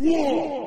Whoa!